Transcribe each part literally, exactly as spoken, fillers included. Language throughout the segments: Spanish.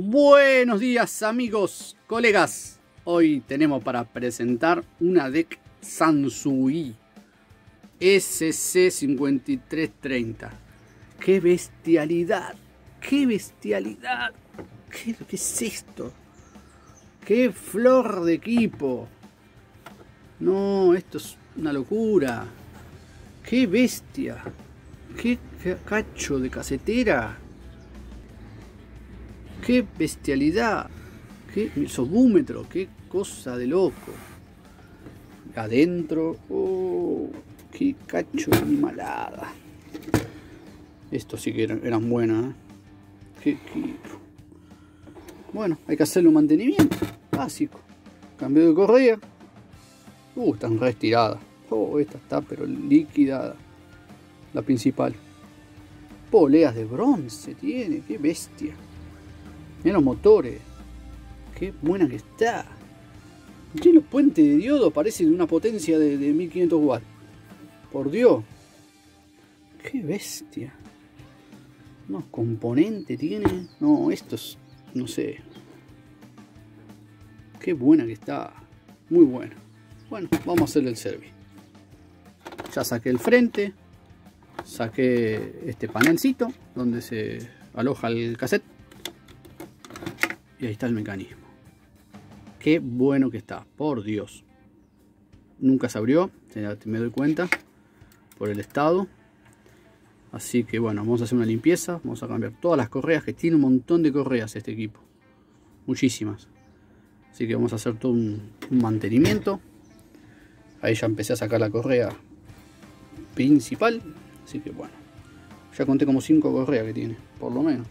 Buenos días amigos, colegas. Hoy tenemos para presentar una deck Sansui S C cincuenta y tres treinta. ¡Qué bestialidad! ¡Qué bestialidad! ¿Qué, ¿Qué es esto? ¡Qué flor de equipo! No, esto es una locura. ¡Qué bestia! ¡Qué cacho de casetera! ¡Qué bestialidad! ¡Qué sobúmetro! ¡Qué cosa de loco! Adentro... ¡Oh! ¡Qué cacho de animalada! Estos sí que eran, eran buenas, ¿eh? ¡Qué equipo! Bueno, hay que hacerle un mantenimiento básico. Cambio de correa. ¡Uh! Están retiradas. ¡Oh! Esta está pero liquidada. La principal. Poleas de bronce tiene. ¡Qué bestia! Mirá los motores, qué buena que está. Mirá los puentes de diodo, parecen de una potencia de, de mil quinientos watts. Por Dios, qué bestia. Unos componentes tiene. No, estos, no sé. Qué buena que está, muy buena. Bueno, vamos a hacerle el service. Ya saqué el frente, saqué este panelcito donde se aloja el cassette. Y ahí está el mecanismo. Qué bueno que está, por Dios. Nunca se abrió, me doy cuenta, por el estado. Así que bueno, vamos a hacer una limpieza. Vamos a cambiar todas las correas, que tiene un montón de correas este equipo. Muchísimas. Así que vamos a hacer todo un, un mantenimiento. Ahí ya empecé a sacar la correa principal. Así que bueno, ya conté como cinco correas que tiene, por lo menos.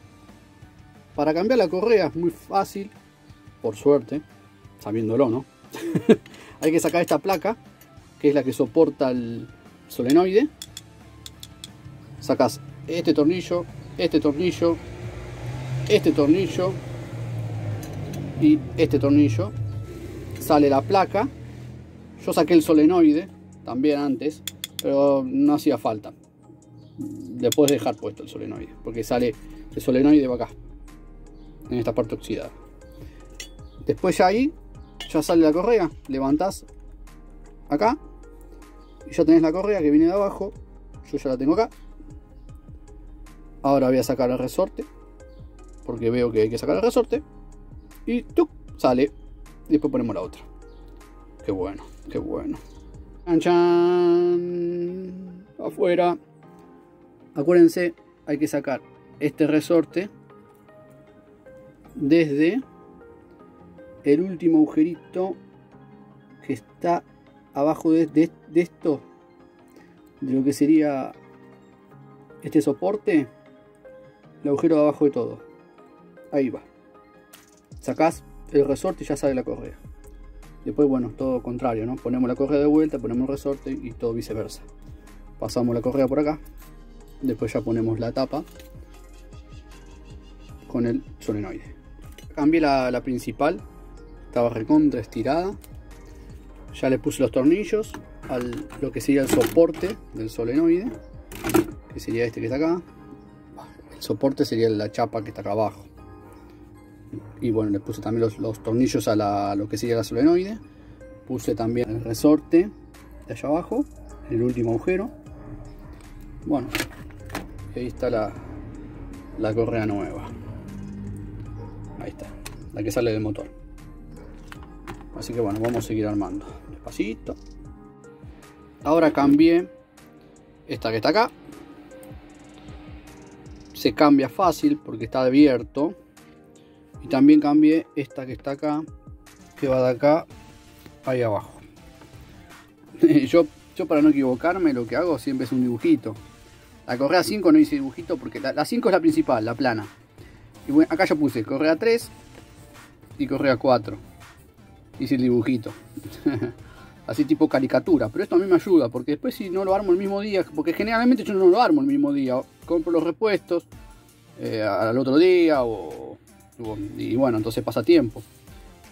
Para cambiar la correa es muy fácil, por suerte, sabiéndolo, ¿no? Hay que sacar esta placa, que es la que soporta el solenoide. Sacas este tornillo, este tornillo, este tornillo y este tornillo. Sale la placa. Yo saqué el solenoide también antes, pero no hacía falta. Le puedes dejar puesto el solenoide, porque sale el solenoide va acá. En esta parte oxidada. Después ya ahí, ya sale la correa. Levantás acá. Y ya tenés la correa que viene de abajo. Yo ya la tengo acá. Ahora voy a sacar el resorte. Porque veo que hay que sacar el resorte. Y ¡tuc! Sale. Y después ponemos la otra. Qué bueno, qué bueno. ¡Chan, chan! Afuera. Acuérdense, hay que sacar este resorte desde el último agujerito que está abajo de, de, de esto, de lo que sería este soporte, el agujero de abajo de todo. Ahí va, sacás el resorte y ya sale la correa. Después bueno, todo contrario, ¿no? Ponemos la correa de vuelta, ponemos el resorte y todo viceversa. Pasamos la correa por acá, después ya ponemos la tapa con el solenoide. Cambié la, la principal, estaba recontra estirada. Ya le puse los tornillos al lo que sería el soporte del solenoide, que sería este que está acá. El soporte sería la chapa que está acá abajo. Y bueno, le puse también los, los tornillos a la, lo que sería la solenoide. Puse también el resorte de allá abajo, el último agujero. Bueno, ahí está la, la correa nueva. Ahí está, la que sale del motor. Así que bueno, vamos a seguir armando despacito. Ahora cambié esta que está acá. Se cambia fácil porque está abierto. Y también cambié esta que está acá, que va de acá ahí abajo. yo, yo para no equivocarme lo que hago siempre es un dibujito. La correa cinco no hice dibujito porque la, la cinco es la principal, la plana. Y bueno, acá yo puse correa tres y correa cuatro. Hice el dibujito. Así tipo caricatura. Pero esto a mí me ayuda porque después si no lo armo el mismo día. Porque generalmente yo no lo armo el mismo día. Compro los repuestos eh, al otro día. O, o, y bueno, entonces pasa tiempo.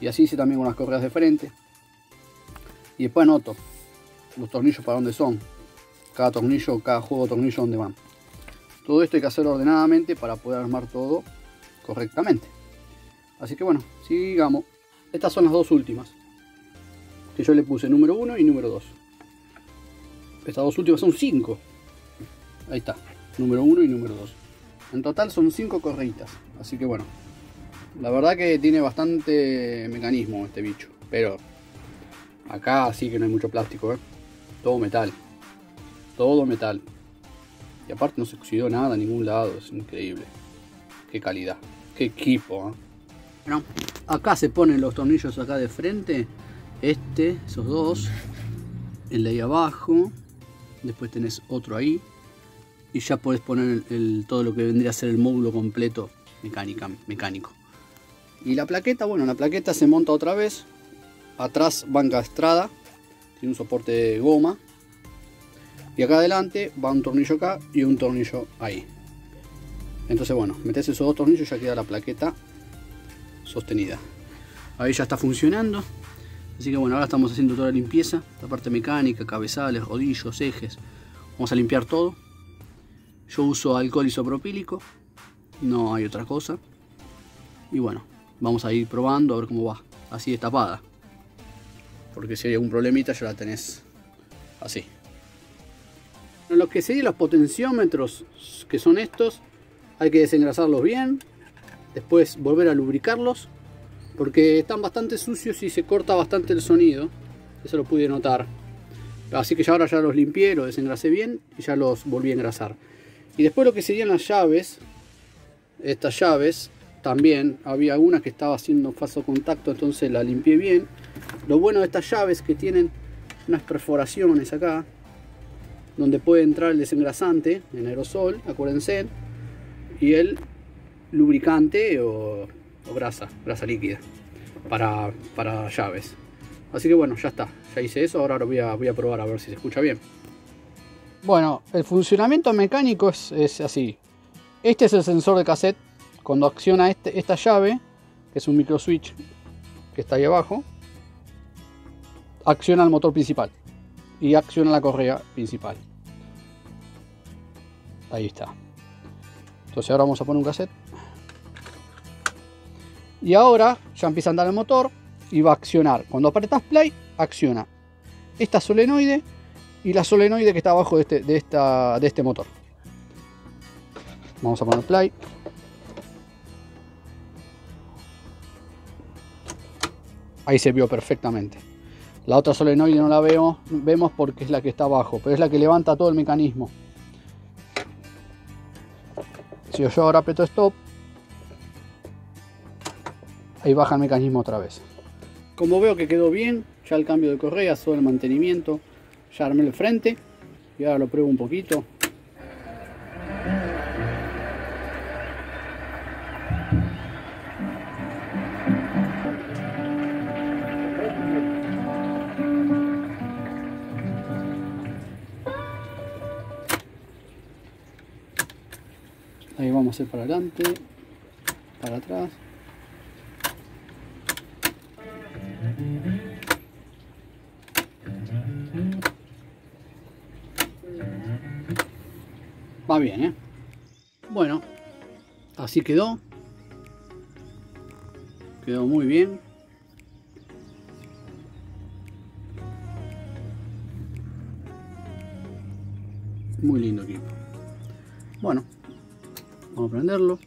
Y así hice también unas correas de frente. Y después anoto los tornillos para dónde son. Cada tornillo, cada juego de tornillo dónde van. Todo esto hay que hacerlo ordenadamente para poder armar todo correctamente. Así que bueno, sigamos. Estas son las dos últimas, que yo le puse número uno y número dos. Estas dos últimas son cinco. Ahí está, número uno y número dos. En total son cinco correitas. Así que bueno, la verdad que tiene bastante mecanismo este bicho. Pero acá sí que no hay mucho plástico, ¿eh? Todo metal. Todo metal. Y aparte no se oxidó nada a ningún lado. Es increíble. Qué calidad. Qué equipo, ¿eh? Bueno, acá se ponen los tornillos acá de frente. Este, esos dos. El de ahí abajo. Después tenés otro ahí. Y ya podés poner el, el, todo lo que vendría a ser el módulo completo mecánica, mecánico. Y la plaqueta, bueno, la plaqueta se monta otra vez. Atrás va encastrada. Tiene un soporte de goma. Y acá adelante va un tornillo acá y un tornillo ahí. Entonces bueno, metés esos dos tornillos y ya queda la plaqueta sostenida. Ahí ya está funcionando. Así que bueno, ahora estamos haciendo toda la limpieza. La parte mecánica, cabezales, rodillos, ejes. Vamos a limpiar todo. Yo uso alcohol isopropílico, no hay otra cosa. Y bueno, vamos a ir probando a ver cómo va, así destapada. Porque si hay algún problemita ya la tenés así. Lo que serían los potenciómetros, que son estos, hay que desengrasarlos bien. Después volver a lubricarlos, porque están bastante sucios y se corta bastante el sonido. Eso lo pude notar. Así que ya ahora ya los limpié, los desengrasé bien y ya los volví a engrasar. Y después lo que serían las llaves, estas llaves, también había algunas que estaba haciendo falso contacto, entonces la limpié bien. Lo bueno de estas llaves que tienen unas perforaciones acá, donde puede entrar el desengrasante en aerosol, acuérdense, y el lubricante o, o grasa, grasa líquida para, para llaves. Así que bueno, ya está, ya hice eso, ahora lo voy a, voy a probar a ver si se escucha bien. Bueno, el funcionamiento mecánico es, es así. Este es el sensor de cassette. Cuando acciona este, esta llave, que es un micro switch que está ahí abajo, acciona el motor principal y acciona la correa principal. Ahí está. Entonces ahora vamos a poner un cassette. Y ahora ya empieza a andar el motor y va a accionar. Cuando apretas play, acciona esta solenoide y la solenoide que está abajo de este, de esta, de este motor. Vamos a poner play. Ahí se vio perfectamente. La otra solenoide no la vemos, vemos porque es la que está abajo, pero es la que levanta todo el mecanismo. Si yo ahora aprieto stop, ahí baja el mecanismo otra vez. Como veo que quedó bien, ya el cambio de correa, solo el mantenimiento. Ya armé el frente y ahora lo pruebo un poquito. Ahí vamos a hacer para adelante, para atrás. Va bien, ¿eh? Bueno, así quedó. Quedó muy bien. Muy lindo equipo. Bueno, vamos a prenderlo.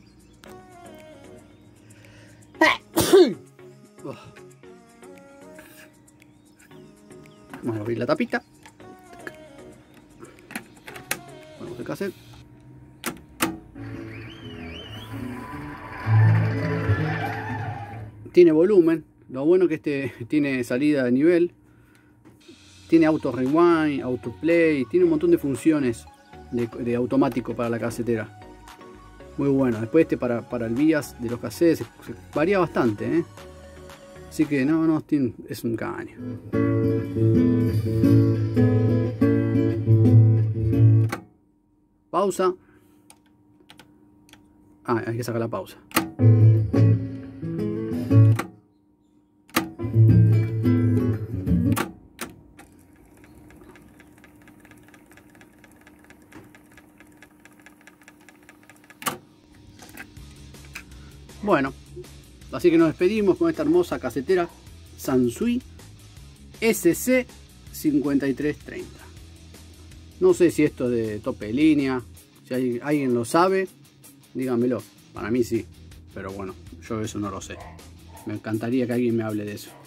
Vamos a abrir la tapita. Vamos al cassette. Tiene volumen, lo bueno que este tiene salida de nivel, tiene auto rewind, auto play, tiene un montón de funciones de, de automático para la casetera. Muy bueno, después este para, para el bias de los cassettes, se, se varía bastante, ¿eh? Así que no, no, tiene, es un caño. Pausa. Ah, hay que sacar la pausa. Así que nos despedimos con esta hermosa casetera Sansui S C cincuenta y tres treinta. No sé si esto de tope de línea, si hay, alguien lo sabe, díganmelo. Para mí sí, pero bueno, yo eso no lo sé. Me encantaría que alguien me hable de eso.